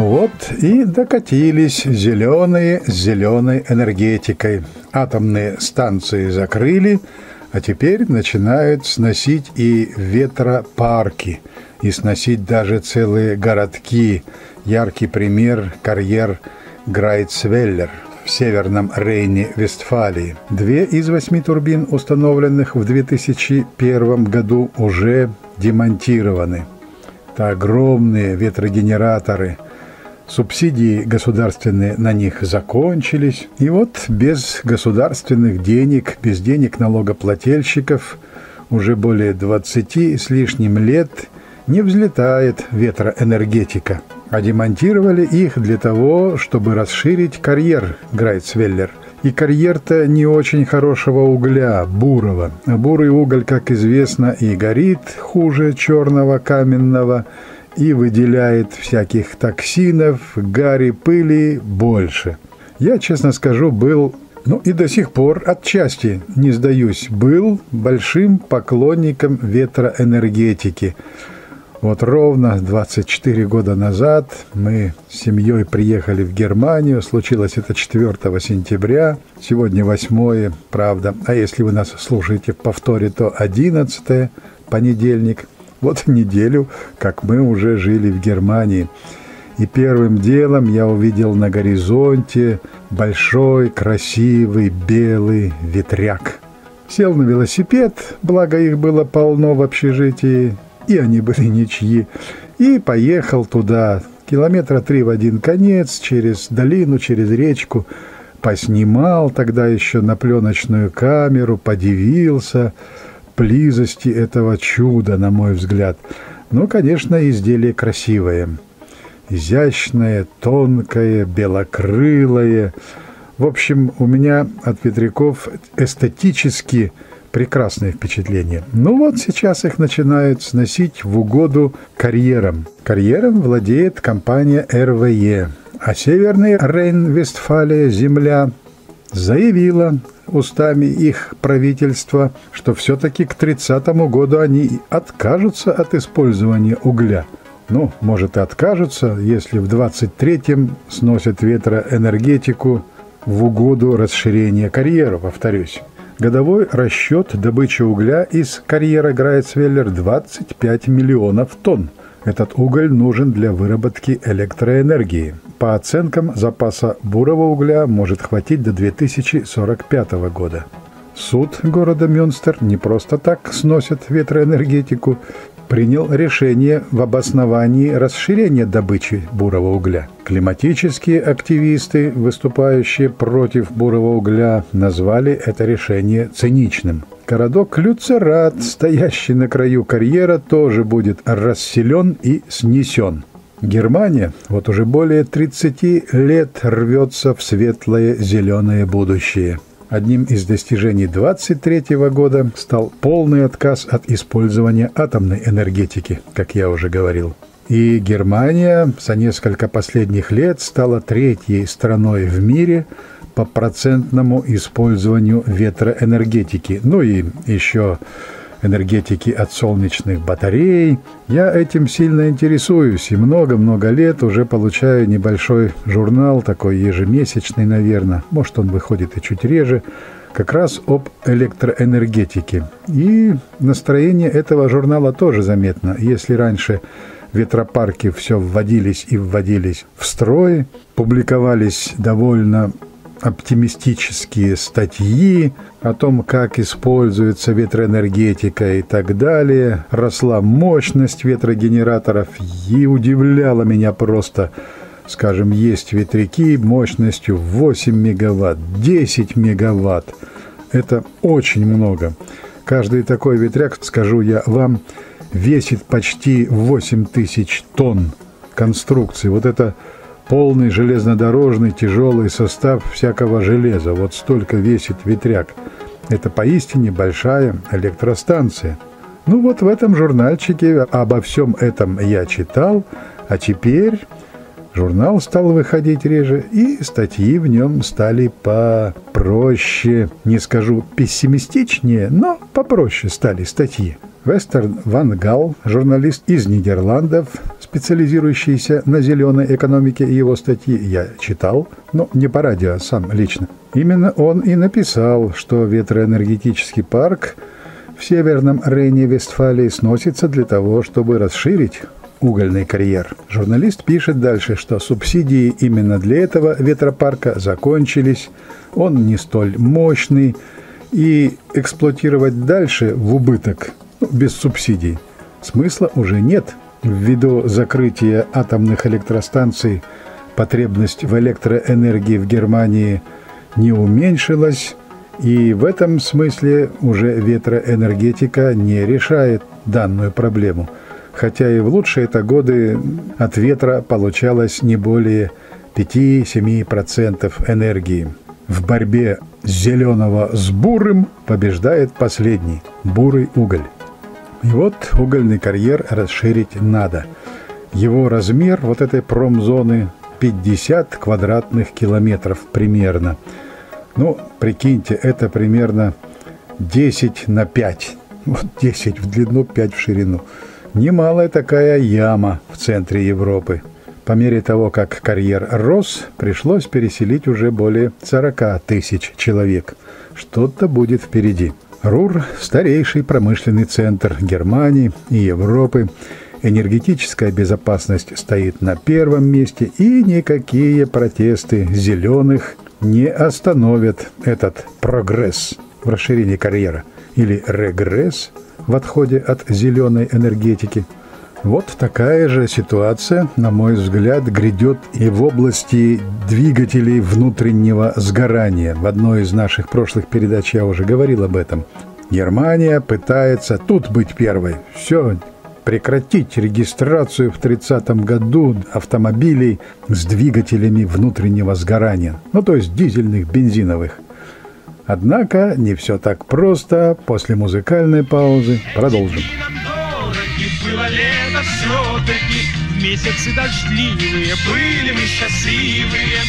Вот и докатились зеленые с зеленой энергетикой. Атомные станции закрыли, а теперь начинают сносить и ветропарки, и сносить даже целые городки. Яркий пример – карьер Грайцвеллер в Северном Рейне-Вестфалии. 2 из 8 турбин, установленных в 2001 году, уже демонтированы. Это огромные ветрогенераторы. Субсидии государственные на них закончились. И вот без государственных денег, без денег налогоплательщиков уже более 20 с лишним лет не взлетает ветроэнергетика. А демонтировали их для того, чтобы расширить карьер Грайцвеллер. И карьер-то не очень хорошего угля, бурого. Бурый уголь, как известно, и горит хуже черного каменного, и выделяет всяких токсинов, гари, пыли больше. Я, честно скажу, был, ну и до сих пор отчасти не сдаюсь, был большим поклонником ветроэнергетики. Вот ровно 24 года назад мы с семьей приехали в Германию. Случилось это 4 сентября. Сегодня 8, правда. А если вы нас слушаете в повторе, то 11, понедельник. Вот неделю, как мы уже жили в Германии. И первым делом я увидел на горизонте большой, красивый, белый ветряк. Сел на велосипед, благо их было полно в общежитии, и они были ничьи, и поехал туда, километра 3 в один конец, через долину, через речку, поснимал тогда еще на пленочную камеру, подивился близости этого чуда, на мой взгляд. Ну, конечно, изделие красивое, изящное, тонкое, белокрылое. В общем, у меня от ветряков эстетически прекрасные впечатления. Ну вот сейчас их начинают сносить в угоду карьерам. Карьером владеет компания РВЕ. А Северный Рейн-Вестфалия, земля, заявила устами их правительства, что все-таки к 30 году они откажутся от использования угля. Ну, может, и откажутся, если в 23-м сносят ветроэнергетику в угоду расширения карьера, повторюсь. Годовой расчет добычи угля из карьера Грайцвеллер 25 миллионов тонн. Этот уголь нужен для выработки электроэнергии. По оценкам, запаса бурого угля может хватить до 2045 года. Суд города Мюнстер не просто так сносит ветроэнергетику, принял решение в обосновании расширения добычи бурого угля. Климатические активисты, выступающие против бурого угля, назвали это решение циничным. Городок Люцерат, стоящий на краю карьера, тоже будет расселен и снесен. Германия вот уже более 30 лет рвется в светлое зеленое будущее. Одним из достижений 23 года стал полный отказ от использования атомной энергетики, как я уже говорил. И Германия за несколько последних лет стала 3-й страной в мире по процентному использованию ветроэнергетики. Ну и еще энергетики от солнечных батарей. Я этим сильно интересуюсь и много-много лет уже получаю небольшой журнал, такой ежемесячный, наверное, может, он выходит и чуть реже, как раз об электроэнергетике. И настроение этого журнала тоже заметно. Если раньше ветропарки все вводились и вводились в строй, публиковались довольно оптимистические статьи о том, как используется ветроэнергетика и так далее. Росла мощность ветрогенераторов, и удивляло меня просто, скажем, есть ветряки мощностью 8 мегаватт, 10 мегаватт. Это очень много. Каждый такой ветряк, скажу я вам, весит почти 8000 тонн конструкции. Вот это полный железнодорожный тяжелый состав всякого железа. Вот столько весит ветряк. Это поистине большая электростанция. Ну вот в этом журнальчике обо всем этом я читал, а теперь журнал стал выходить реже, и статьи в нем стали попроще. Не скажу пессимистичнее, но попроще стали статьи. Вестерн Вангалл, журналист из Нидерландов, специализирующиеся на зеленой экономике, его статьи я читал, но не по радио, а сам лично. Именно он и написал, что ветроэнергетический парк в Северном Рейне-Вестфалии сносится для того, чтобы расширить угольный карьер. Журналист пишет дальше, что субсидии именно для этого ветропарка закончились, он не столь мощный, и эксплуатировать дальше в убыток, без субсидий, смысла уже нет. Ввиду закрытия атомных электростанций потребность в электроэнергии в Германии не уменьшилась, и в этом смысле уже ветроэнергетика не решает данную проблему. Хотя и в лучшие-то годы от ветра получалось не более 5-7% энергии. В борьбе зеленого с бурым побеждает последний – бурый уголь. И вот угольный карьер расширить надо. Его размер вот этой промзоны 50 квадратных километров примерно. Ну, прикиньте, это примерно 10×5. Вот 10 в длину, 5 в ширину. Немалая такая яма в центре Европы. По мере того, как карьер рос, пришлось переселить уже более 40 000 человек. Что-то будет впереди. Рур – старейший промышленный центр Германии и Европы. Энергетическая безопасность стоит на первом месте, и никакие протесты зеленых не остановят этот прогресс в расширении карьера или регресс в отходе от зеленой энергетики. Вот такая же ситуация, на мой взгляд, грядет и в области двигателей внутреннего сгорания. В одной из наших прошлых передач я уже говорил об этом. Германия пытается тут быть первой. Все, прекратить регистрацию в 30-м году автомобилей с двигателями внутреннего сгорания. Ну, то есть дизельных, бензиновых. Однако не все так просто. После музыкальной паузы продолжим. Было лето все-таки, месяцы дождливые, были мы счастливые.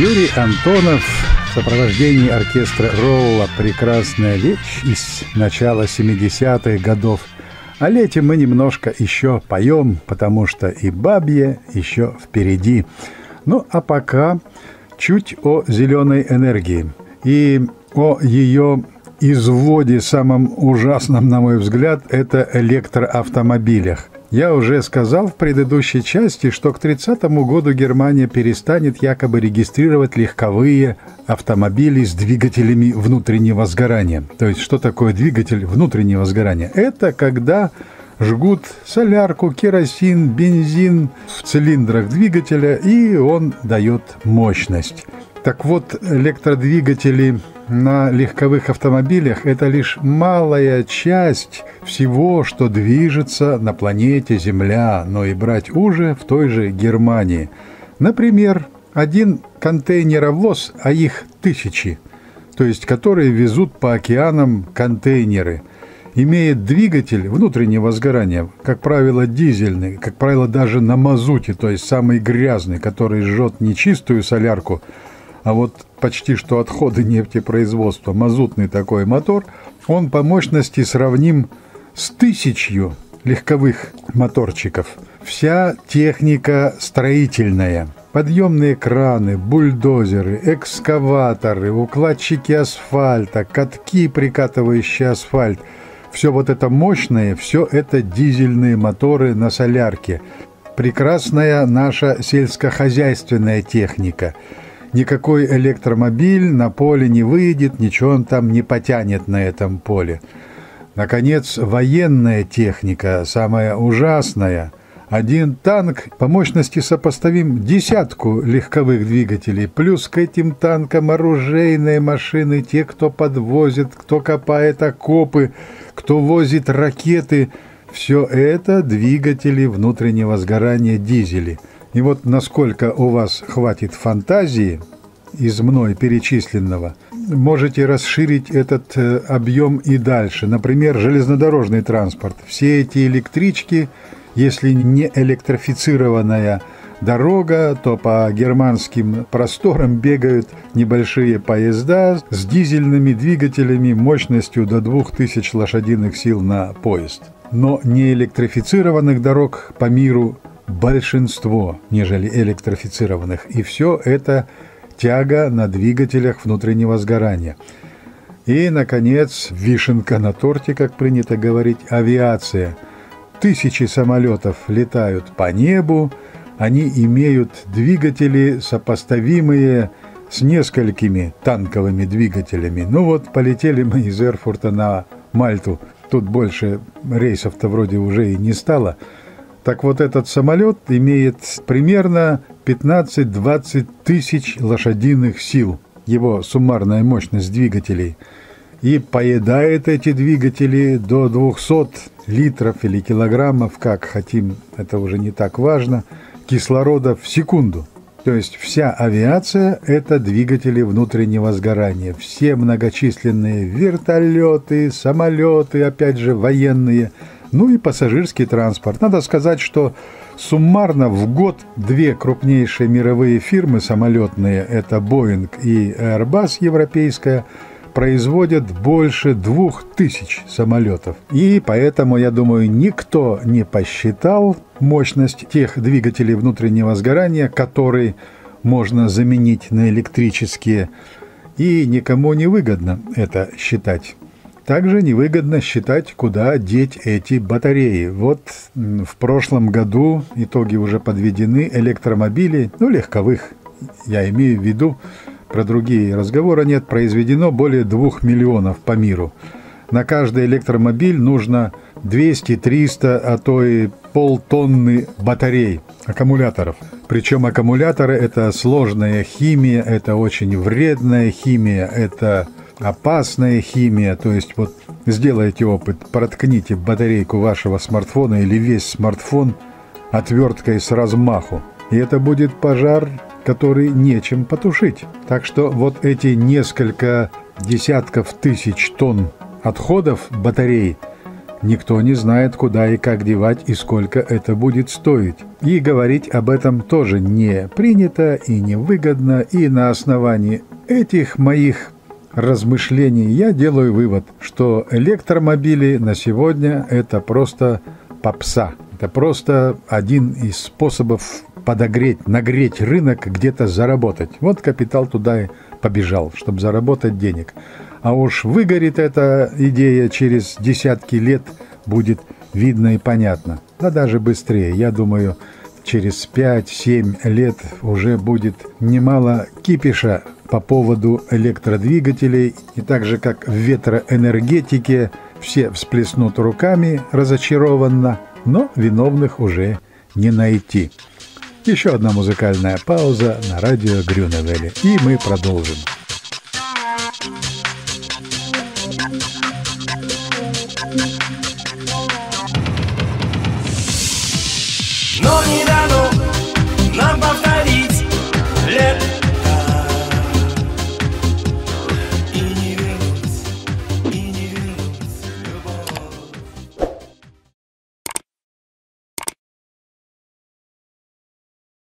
Юрий Антонов в сопровождении оркестра Роула «Прекрасная вещь» из начала 70-х годов. А летом мы немножко еще поем, потому что и бабье еще впереди. Ну а пока чуть о зеленой энергии и о ее изводе, самом ужасном, на мой взгляд, это электроавтомобилях. Я уже сказал в предыдущей части, что к 30-му году Германия перестанет якобы регистрировать легковые автомобили с двигателями внутреннего сгорания. То есть, что такое двигатель внутреннего сгорания? Это когда жгут солярку, керосин, бензин в цилиндрах двигателя, и он дает мощность. Так вот, электродвигатели на легковых автомобилях – это лишь малая часть всего, что движется на планете Земля, но и брать уже в той же Германии. Например, один контейнеровоз, а их тысячи, то есть которые везут по океанам контейнеры, имеет двигатель внутреннего сгорания, как правило, дизельный, как правило, даже на мазуте, то есть самый грязный, который жжет не чистую солярку, а вот почти что отходы нефтепроизводства, мазутный такой мотор, он по мощности сравним с 1000 легковых моторчиков. Вся техника строительная. Подъемные краны, бульдозеры, экскаваторы, укладчики асфальта, катки, прикатывающие асфальт. Все вот это мощное, все это дизельные моторы на солярке. Прекрасная наша сельскохозяйственная техника. Никакой электромобиль на поле не выйдет, ничего он там не потянет на этом поле. Наконец, военная техника, самая ужасная. Один танк по мощности сопоставим 10 легковых двигателей, плюс к этим танкам оружейные машины, те, кто подвозит, кто копает окопы, кто возит ракеты. Все это двигатели внутреннего сгорания, дизели. И вот насколько у вас хватит фантазии из мной перечисленного, можете расширить этот объем и дальше. Например, железнодорожный транспорт. Все эти электрички, если не электрифицированная дорога, то по германским просторам бегают небольшие поезда с дизельными двигателями мощностью до 2000 лошадиных сил на поезд. Но неэлектрифицированных дорог по миру большинство, нежели электрифицированных. И все это тяга на двигателях внутреннего сгорания. И, наконец, вишенка на торте, как принято говорить, авиация. Тысячи самолетов летают по небу. Они имеют двигатели, сопоставимые с несколькими танковыми двигателями. Ну вот, полетели мы из Эрфурта на Мальту. Тут больше рейсов-то вроде уже и не стало. Так вот, этот самолет имеет примерно 15-20 тысяч лошадиных сил, его суммарная мощность двигателей, и поедает эти двигатели до 200 литров или килограммов, как хотим, это уже не так важно, кислорода в секунду. То есть вся авиация – это двигатели внутреннего сгорания. Все многочисленные вертолеты, самолеты, опять же, военные, ну и пассажирский транспорт. Надо сказать, что суммарно в год две крупнейшие мировые фирмы самолетные – это Boeing и Airbus европейская – производят больше 2000 самолетов. И поэтому, я думаю, никто не посчитал мощность тех двигателей внутреннего сгорания, которые можно заменить на электрические. И никому не выгодно это считать. Также невыгодно считать, куда деть эти батареи. Вот в прошлом году итоги уже подведены электромобилей, ну легковых, я имею в виду, про другие разговора нет, произведено более 2 миллионов по миру. На каждый электромобиль нужно 200, 300, а то и полтонны батарей, аккумуляторов. Причем аккумуляторы – это сложная химия, это очень вредная химия, это опасная химия. То есть вот сделайте опыт, проткните батарейку вашего смартфона или весь смартфон отверткой с размаху. И это будет пожар, который нечем потушить. Так что вот эти несколько десятков тысяч тонн отходов батарей никто не знает, куда и как девать и сколько это будет стоить. И говорить об этом тоже не принято и невыгодно. И на основании этих моих размышлений я делаю вывод, что электромобили на сегодня это просто попса. Это просто один из способов подогреть, нагреть рынок, где-то заработать. Вот капитал туда и побежал, чтобы заработать денег. А уж выгорит эта идея через десятки лет, будет видно и понятно. Да даже быстрее. Я думаю, через 5-7 лет уже будет немало кипиша по поводу электродвигателей. И так же, как в ветроэнергетике, все всплеснут руками разочарованно, но виновных уже не найти. Еще одна музыкальная пауза на радио Грюневеле, и мы продолжим. Но не